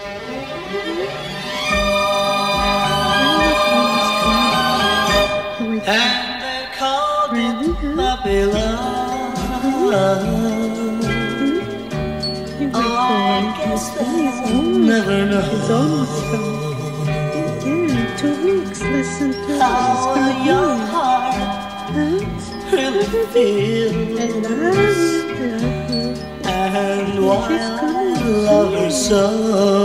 And they called it Babylon. Oh, I guess they'll never know. It's almost gone. Yeah, 2 weeks, less than 2 weeks. How your heart really feels. And why I love her so.